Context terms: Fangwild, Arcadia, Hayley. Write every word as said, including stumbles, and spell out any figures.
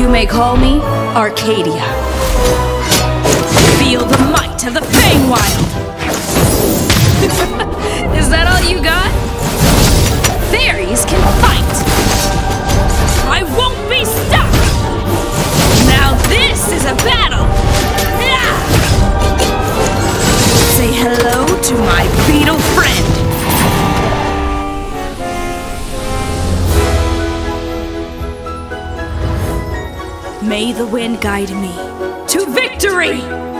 You may call me Arcadia. Feel the might of the Fangwild! Is that all you got? Fairies can fight! I won't be stuck! Now this is a battle! Yeah! Say hello to my beetle friend! May the wind guide me to victory!